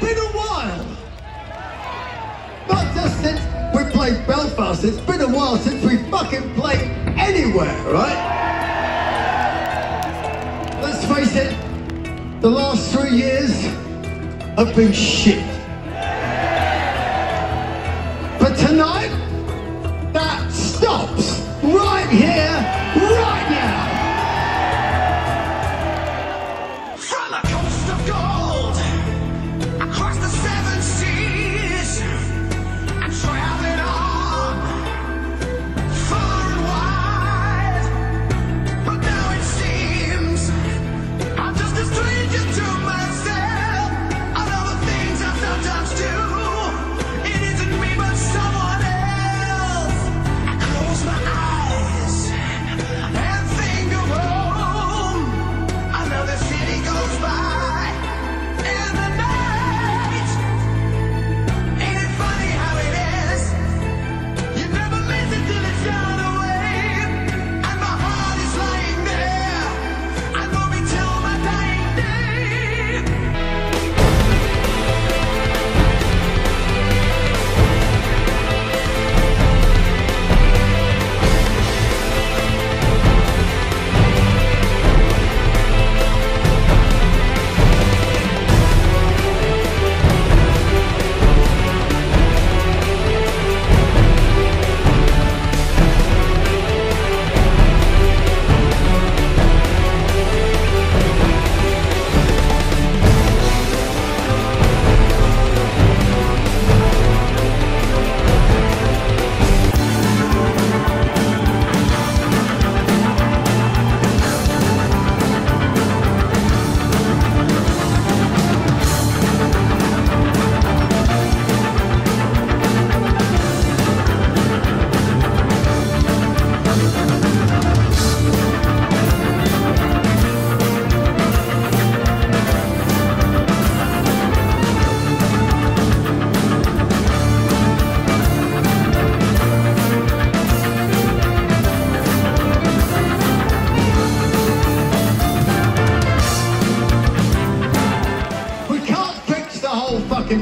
been a while. Not just since we played Belfast, it's been a while since we fucking played anywhere, right? Let's face it, the last 3 years have been shit. But tonight, that stops right here, right now.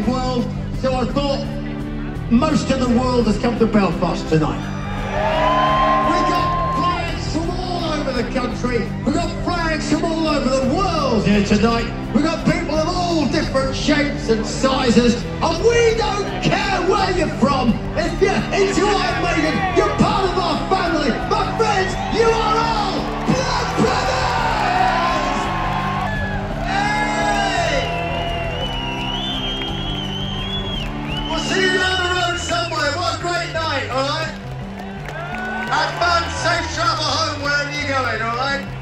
World, so I thought most of the world has come to Belfast tonight. We got flags from all over the country, we got flags from all over the world here tonight, we got people of all different shapes and sizes, and we don't care where you're from. If you're into Iron Maiden, you're part of our family. My friends, you are all blood brothers! See you down the road somewhere. What a great night, all right? Have fun, safe travel home wherever you're going, all right?